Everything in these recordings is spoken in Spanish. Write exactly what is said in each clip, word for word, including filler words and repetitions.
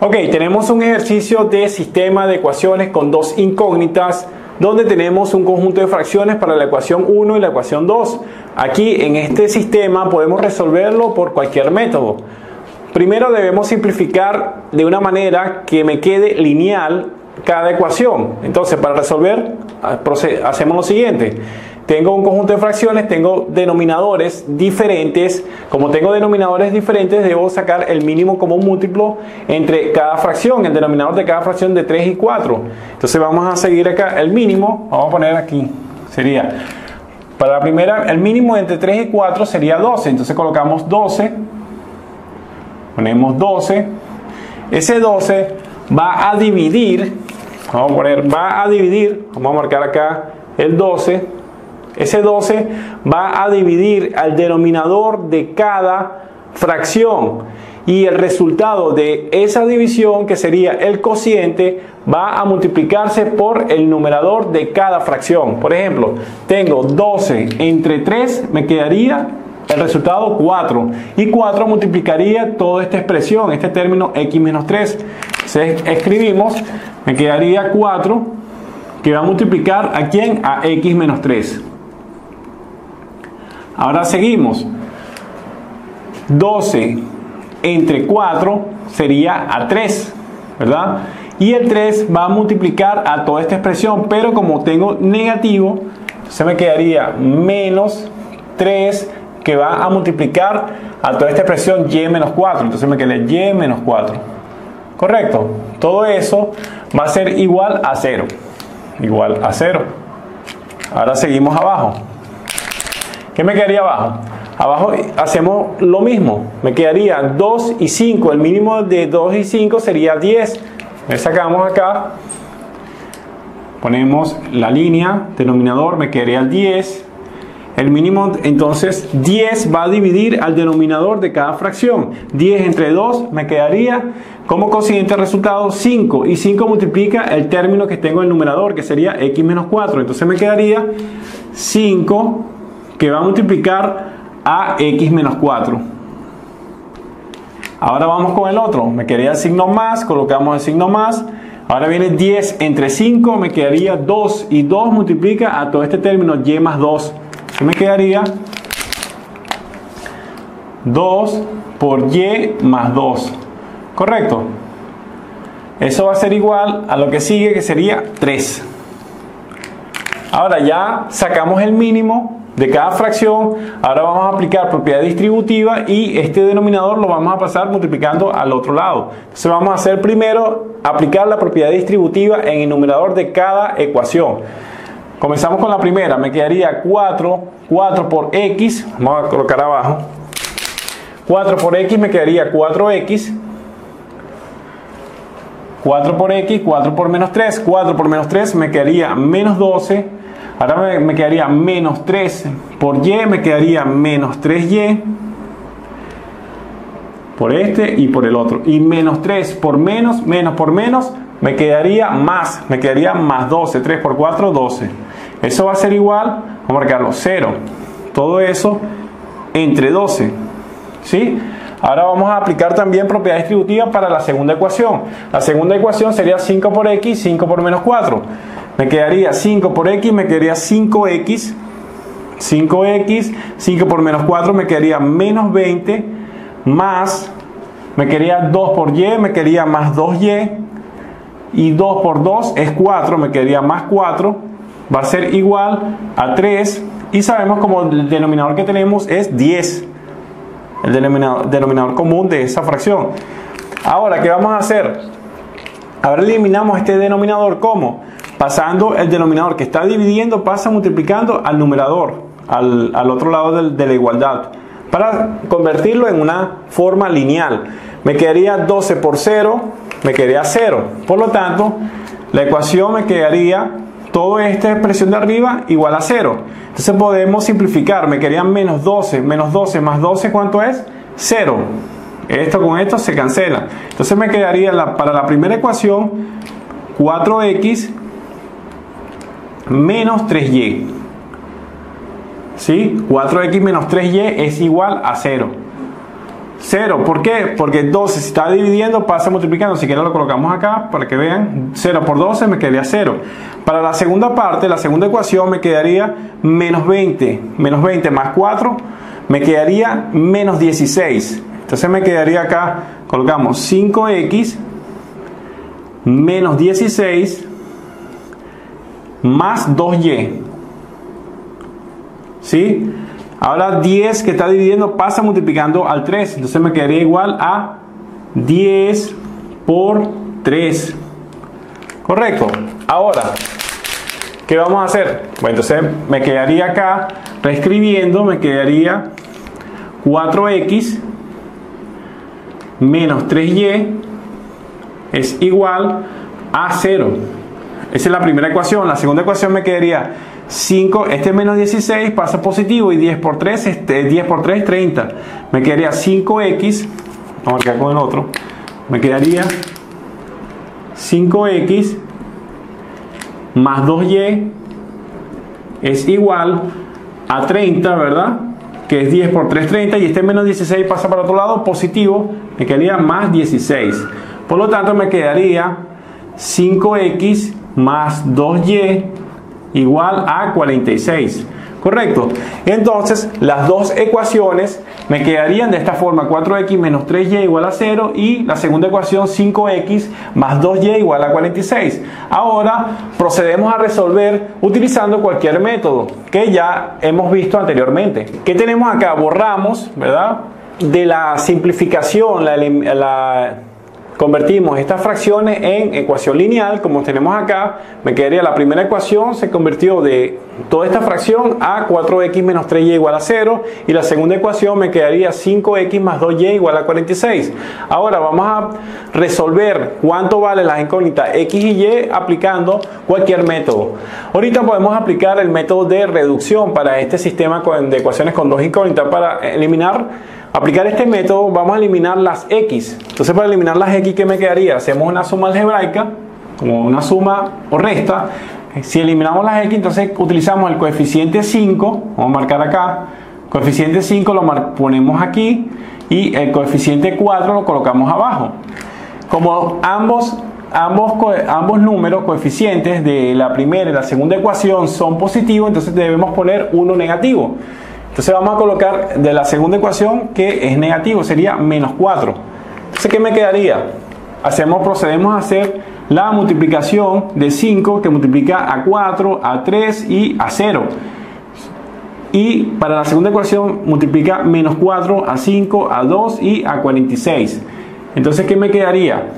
Ok, tenemos un ejercicio de sistema de ecuaciones con dos incógnitas, donde tenemos un conjunto de fracciones para la ecuación uno y la ecuación dos. Aquí en este sistema podemos resolverlo por cualquier método. Primero debemos simplificar de una manera que me quede lineal cada ecuación. Entonces, para resolver, hacemos lo siguiente. Tengo un conjunto de fracciones, tengo denominadores diferentes. Como tengo denominadores diferentes, debo sacar el mínimo común múltiplo entre cada fracción, el denominador de cada fracción de tres y cuatro. Entonces vamos a seguir acá el mínimo, vamos a poner aquí, sería, para la primera, el mínimo entre tres y cuatro sería doce. Entonces colocamos doce, ponemos doce, ese doce va a dividir, vamos a poner, va a dividir, vamos a marcar acá el doce, ese doce va a dividir al denominador de cada fracción y el resultado de esa división, que sería el cociente, va a multiplicarse por el numerador de cada fracción. Por ejemplo, tengo doce entre tres, me quedaría el resultado cuatro, y cuatro multiplicaría toda esta expresión, este término x menos tres. Entonces escribimos, me quedaría cuatro, que va a multiplicar ¿a quién? A x menos tres. Ahora seguimos, doce entre cuatro sería a tres, ¿verdad? Y el tres va a multiplicar a toda esta expresión, pero como tengo negativo, se me quedaría menos tres, que va a multiplicar a toda esta expresión y menos cuatro. Entonces me quedaría y menos cuatro, ¿correcto? Todo eso va a ser igual a cero, igual a cero. Ahora seguimos abajo. ¿Qué me quedaría abajo? Abajo hacemos lo mismo. Me quedaría dos y cinco. El mínimo de dos y cinco sería diez. Le sacamos acá. Ponemos la línea, denominador, me quedaría el diez. El mínimo, entonces, diez va a dividir al denominador de cada fracción. diez entre dos me quedaría como cociente resultado cinco. Y cinco multiplica el término que tengo en el numerador, que sería x menos cuatro. Entonces me quedaría cinco, que va a multiplicar a x menos cuatro. Ahora vamos con el otro. Me quedaría el signo más, colocamos el signo más. Ahora viene diez entre cinco, me quedaría dos. Y dos multiplica a todo este término y más dos. Que me quedaría dos por y más dos, ¿correcto? Eso va a ser igual a lo que sigue, que sería tres. Ahora ya sacamos el mínimo de cada fracción. Ahora vamos a aplicar propiedad distributiva y este denominador lo vamos a pasar multiplicando al otro lado. Entonces vamos a hacer primero aplicar la propiedad distributiva en el numerador de cada ecuación. Comenzamos con la primera, me quedaría cuatro, cuatro por x, vamos a colocar abajo, cuatro por x me quedaría cuatro x, cuatro por x, cuatro por menos tres, cuatro por menos tres me quedaría menos doce, ahora me, me quedaría menos tres por y, me quedaría menos tres y, por este y por el otro, y menos tres por menos, menos por menos, me quedaría más, me quedaría más doce, tres por cuatro, doce. Eso va a ser igual, vamos a marcarlo, cero. Todo eso entre doce, ¿sí? Ahora vamos a aplicar también propiedad distributiva para la segunda ecuación. La segunda ecuación sería cinco por x, cinco por menos cuatro. Me quedaría cinco por x, me quedaría cinco x. cinco x, cinco por menos cuatro me quedaría menos veinte, más, me quedaría dos por y, me quedaría más dos y. Y dos por dos es cuatro, me quedaría más cuatro, va a ser igual a tres. Y sabemos como el denominador que tenemos es diez, el denominador, denominador común de esa fracción. Ahora, ¿qué vamos a hacer? Ahora eliminamos este denominador, ¿cómo? Pasando el denominador que está dividiendo, pasa multiplicando al numerador, al, al otro lado del, de la igualdad, para convertirlo en una forma lineal. Me quedaría doce por cero, me quedaría cero. Por lo tanto, la ecuación me quedaría, toda esta expresión de arriba, igual a cero. Entonces podemos simplificar. Me quedarían menos doce, menos doce más doce, ¿cuánto es? cero. Esto con esto se cancela. Entonces me quedaría la, para la primera ecuación, cuatro x menos tres y. ¿Sí? cuatro x menos tres y es igual a cero. cero. ¿Por qué? Porque doce se está dividiendo, pasa multiplicando. Si quieren lo colocamos acá para que vean. cero por doce me quedaría cero. Para la segunda parte, la segunda ecuación, me quedaría menos veinte. Menos veinte más cuatro me quedaría menos dieciséis. Entonces me quedaría acá, colocamos cinco x menos dieciséis más dos y. ¿Sí? Ahora diez que está dividiendo pasa multiplicando al tres. Entonces me quedaría igual a diez por tres. Correcto. Ahora, ¿qué vamos a hacer? Bueno, entonces me quedaría acá, reescribiendo, me quedaría cuatro x menos tres y es igual a cero. Esa es la primera ecuación. La segunda ecuación me quedaría cinco, este es menos dieciséis, pasa positivo, y diez por tres, este, diez por tres, treinta. Me quedaría cinco x, vamos a marcar con el otro, me quedaría cinco x más dos y es igual a treinta, ¿verdad? Que es diez por tres, treinta, y este menos dieciséis pasa para otro lado, positivo, me quedaría más dieciséis. Por lo tanto me quedaría cinco x más dos y igual a cuarenta y seis. Correcto. Entonces las dos ecuaciones me quedarían de esta forma: cuatro x menos tres y igual a cero, y la segunda ecuación cinco x más dos y igual a cuarenta y seis. Ahora procedemos a resolver utilizando cualquier método que ya hemos visto anteriormente. ¿Qué tenemos acá? Borramos, ¿verdad? De la simplificación, la, la convertimos estas fracciones en ecuación lineal, como tenemos acá. Me quedaría la primera ecuación, se convirtió de toda esta fracción a cuatro x menos tres y igual a cero, y la segunda ecuación me quedaría cinco x más dos y igual a cuarenta y seis. Ahora vamos a resolver cuánto valen las incógnitas x y y aplicando cualquier método. Ahorita podemos aplicar el método de reducción para este sistema de ecuaciones con dos incógnitas. Para eliminar aplicar este método vamos a eliminar las x. Entonces para eliminar las x, ¿qué me quedaría? Hacemos una suma algebraica, como una suma o resta. Si eliminamos las x, entonces utilizamos el coeficiente cinco, vamos a marcar acá, coeficiente cinco lo ponemos aquí, y el coeficiente cuatro lo colocamos abajo. Como ambos, ambos, ambos números coeficientes de la primera y la segunda ecuación son positivos, entonces debemos poner uno negativo. Entonces vamos a colocar de la segunda ecuación que es negativo, sería menos cuatro. Entonces, ¿qué me quedaría? Hacemos, procedemos a hacer la multiplicación de cinco, que multiplica a cuatro, a tres y a cero. Y para la segunda ecuación multiplica menos cuatro a cinco, a dos y a cuarenta y seis. Entonces, ¿qué me quedaría?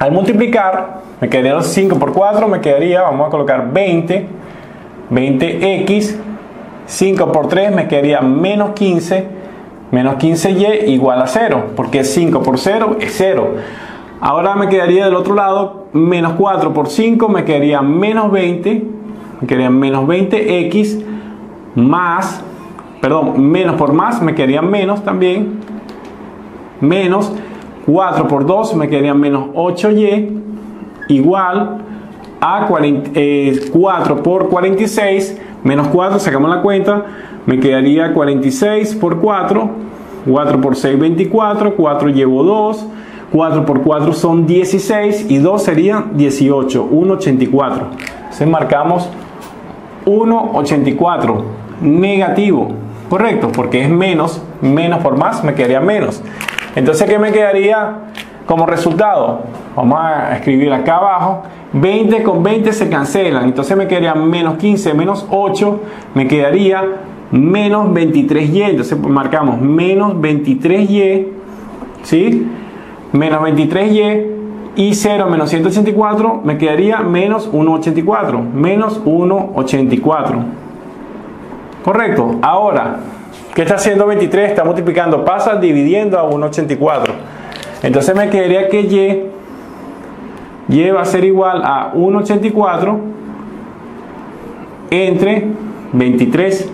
Al multiplicar, me quedaría cinco por cuatro, me quedaría, vamos a colocar veinte, veinte x. cinco por tres me quedaría menos quince, menos quince y igual a cero, porque cinco por cero es cero. Ahora me quedaría del otro lado, menos cuatro por cinco me quedaría menos veinte, me quedaría menos veinte x más, perdón, menos por más me quedaría menos también, menos cuatro por dos me quedaría menos ocho y igual a cuarenta, eh, cuatro por cuarenta y seis. Menos cuatro, sacamos la cuenta, me quedaría cuarenta y seis por cuatro, cuatro por seis, veinticuatro, cuatro llevo dos, cuatro por cuatro son dieciséis y dos serían dieciocho, uno coma ochenta y cuatro. Entonces marcamos uno coma ochenta y cuatro, negativo, correcto, porque es menos, menos por más, me quedaría menos. Entonces, ¿qué me quedaría como resultado? Vamos a escribir acá abajo, veinte con veinte se cancelan, entonces me quedaría menos quince, menos ocho, me quedaría menos veintitrés y, entonces marcamos menos veintitrés y, ¿sí? Menos veintitrés y, y cero menos ciento ochenta y cuatro, me quedaría menos uno coma ochenta y cuatro, menos uno coma ochenta y cuatro. Correcto. Ahora, ¿qué está haciendo veintitrés? Está multiplicando, pasa dividiendo a uno coma ochenta y cuatro. Entonces me quedaría que y, y va a ser igual a uno coma ochenta y cuatro entre veintitrés,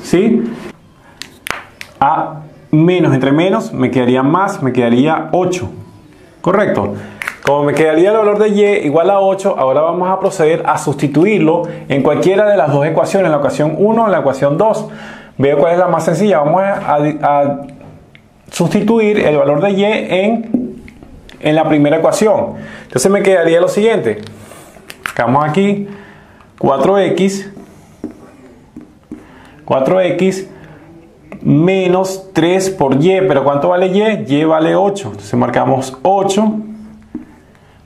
¿sí? A menos entre menos me quedaría más, me quedaría ocho, correcto. Como me quedaría el valor de y igual a ocho, ahora vamos a proceder a sustituirlo en cualquiera de las dos ecuaciones, en la ecuación uno o en la ecuación dos. Veo cuál es la más sencilla. Vamos a, a, a sustituir el valor de y en, en la primera ecuación. Entonces me quedaría lo siguiente. Buscamos aquí cuatro x. cuatro x menos tres por y. ¿Pero cuánto vale y? Y vale ocho. Entonces marcamos ocho.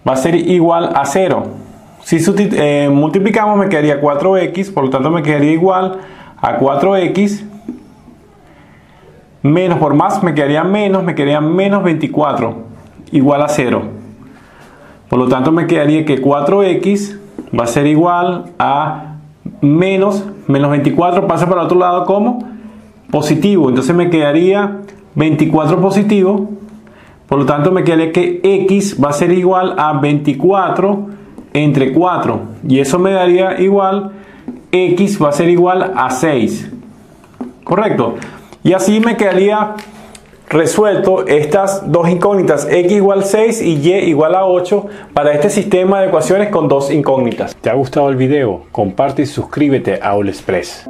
Va a ser igual a cero. Si eh, multiplicamos me quedaría cuatro x. Por lo tanto me quedaría igual a cuatro x. Menos por más me quedaría menos. Me quedaría menos veinticuatro. Igual a cero. Por lo tanto me quedaría que cuatro x va a ser igual a menos. Menos veinticuatro pasa para el otro lado como positivo. Entonces me quedaría veinticuatro positivo. Por lo tanto me quedaría que x va a ser igual a veinticuatro entre cuatro. Y eso me daría igual. X va a ser igual a seis. Correcto. Y así me quedaría resuelto estas dos incógnitas, x igual seis y y igual a ocho, para este sistema de ecuaciones con dos incógnitas. ¿Te ha gustado el video? Comparte y suscríbete a Aula Express.